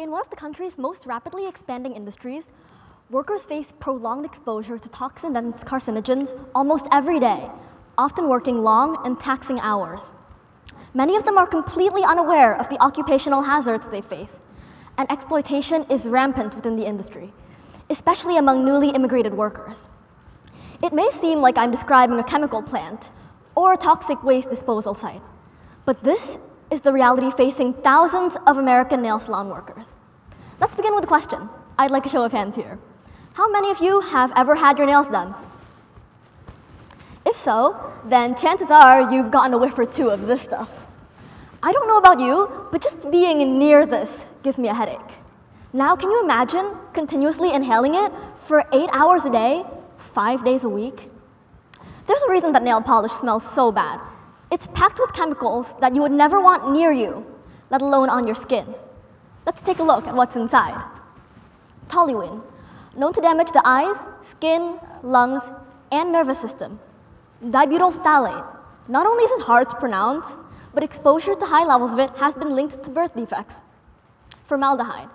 In one of the country's most rapidly expanding industries, workers face prolonged exposure to toxins and carcinogens almost every day, often working long and taxing hours. Many of them are completely unaware of the occupational hazards they face, and exploitation is rampant within the industry, especially among newly immigrated workers. It may seem like I'm describing a chemical plant or a toxic waste disposal site, but this is the reality facing thousands of American nail salon workers. Let's begin with a question. I'd like a show of hands here. How many of you have ever had your nails done? If so, then chances are you've gotten a whiff or two of this stuff. I don't know about you, but just being near this gives me a headache. Now, can you imagine continuously inhaling it for 8 hours a day, 5 days a week? There's a reason that nail polish smells so bad. It's packed with chemicals that you would never want near you, let alone on your skin. Let's take a look at what's inside. Toluene, known to damage the eyes, skin, lungs, and nervous system. Dibutyl phthalate, not only is it hard to pronounce, but exposure to high levels of it has been linked to birth defects. Formaldehyde,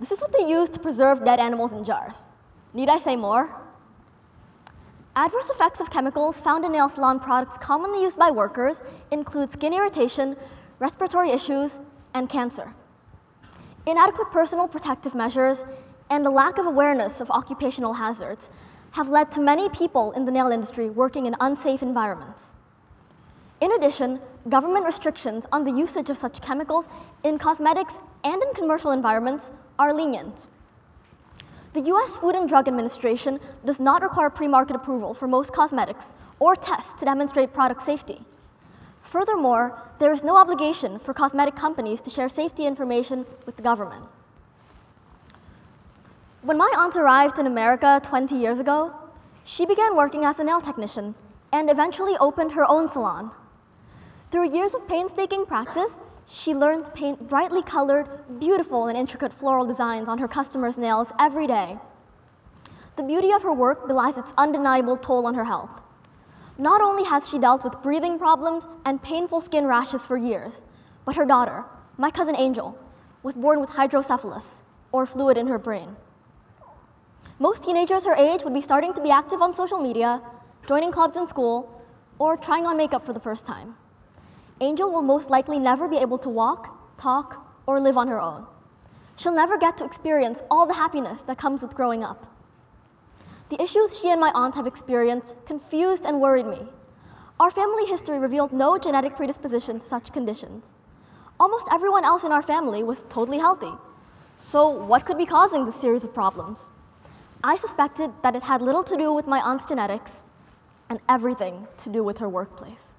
this is what they use to preserve dead animals in jars. Need I say more? Adverse effects of chemicals found in nail salon products commonly used by workers include skin irritation, respiratory issues, and cancer. Inadequate personal protective measures and a lack of awareness of occupational hazards have led to many people in the nail industry working in unsafe environments. In addition, government restrictions on the usage of such chemicals in cosmetics and in commercial environments are lenient. The US Food and Drug Administration does not require pre-market approval for most cosmetics or tests to demonstrate product safety. Furthermore, there is no obligation for cosmetic companies to share safety information with the government. When my aunt arrived in America 20 years ago, she began working as a nail technician and eventually opened her own salon. Through years of painstaking practice, she learned to paint brightly colored, beautiful, and intricate floral designs on her customers' nails every day. The beauty of her work belies its undeniable toll on her health. Not only has she dealt with breathing problems and painful skin rashes for years, but her daughter, my cousin Angel, was born with hydrocephalus, or fluid in her brain. Most teenagers her age would be starting to be active on social media, joining clubs in school, or trying on makeup for the first time. Angel will most likely never be able to walk, talk, or live on her own. She'll never get to experience all the happiness that comes with growing up. The issues she and my aunt have experienced confused and worried me. Our family history revealed no genetic predisposition to such conditions. Almost everyone else in our family was totally healthy. So what could be causing this series of problems? I suspected that it had little to do with my aunt's genetics and everything to do with her workplace.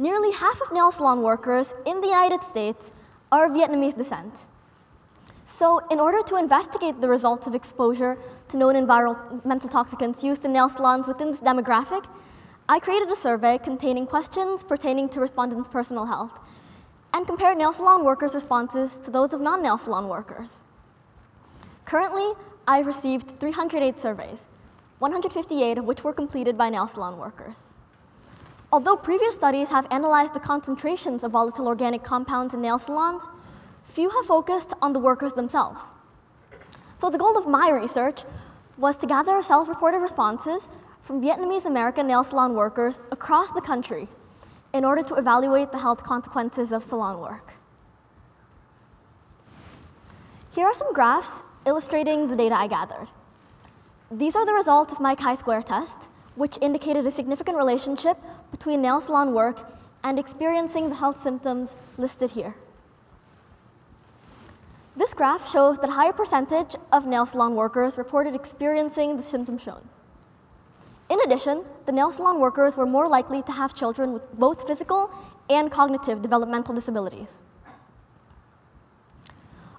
Nearly half of nail salon workers in the United States are of Vietnamese descent. So in order to investigate the results of exposure to known environmental toxicants used in nail salons within this demographic, I created a survey containing questions pertaining to respondents' personal health and compared nail salon workers' responses to those of non-nail salon workers. Currently, I've received 308 surveys, 158 of which were completed by nail salon workers. Although previous studies have analyzed the concentrations of volatile organic compounds in nail salons, few have focused on the workers themselves. So the goal of my research was to gather self-reported responses from Vietnamese-American nail salon workers across the country in order to evaluate the health consequences of salon work. Here are some graphs illustrating the data I gathered. These are the results of my chi-square test, which indicated a significant relationship between nail salon work and experiencing the health symptoms listed here. This graph shows that a higher percentage of nail salon workers reported experiencing the symptoms shown. In addition, the nail salon workers were more likely to have children with both physical and cognitive developmental disabilities.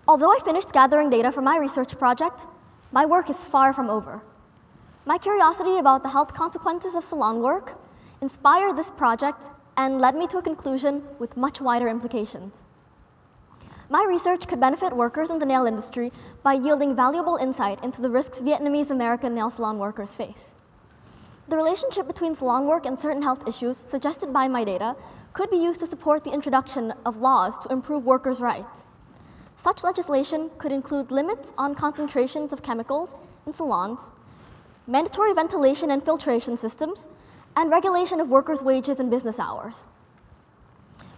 Although I finished gathering data for my research project, my work is far from over. My curiosity about the health consequences of salon work inspired this project and led me to a conclusion with much wider implications. My research could benefit workers in the nail industry by yielding valuable insight into the risks Vietnamese American nail salon workers face. The relationship between salon work and certain health issues suggested by my data could be used to support the introduction of laws to improve workers' rights. Such legislation could include limits on concentrations of chemicals in salons, mandatory ventilation and filtration systems, and regulation of workers' wages and business hours.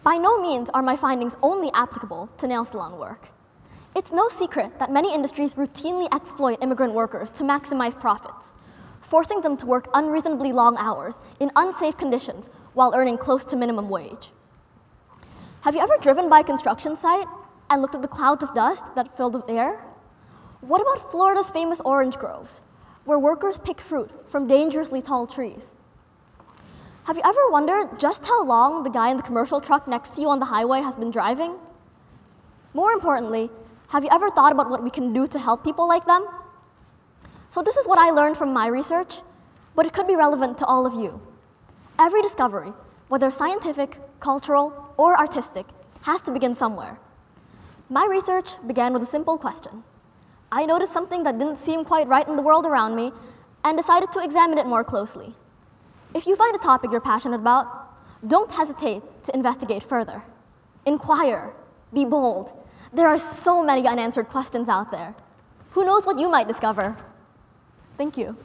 By no means are my findings only applicable to nail salon work. It's no secret that many industries routinely exploit immigrant workers to maximize profits, forcing them to work unreasonably long hours in unsafe conditions while earning close to minimum wage. Have you ever driven by a construction site and looked at the clouds of dust that filled the air? What about Florida's famous orange groves, where workers pick fruit from dangerously tall trees? Have you ever wondered just how long the guy in the commercial truck next to you on the highway has been driving? More importantly, have you ever thought about what we can do to help people like them? So this is what I learned from my research, but it could be relevant to all of you. Every discovery, whether scientific, cultural, or artistic, has to begin somewhere. My research began with a simple question. I noticed something that didn't seem quite right in the world around me and decided to examine it more closely. If you find a topic you're passionate about, don't hesitate to investigate further. Inquire, be bold. There are so many unanswered questions out there. Who knows what you might discover? Thank you.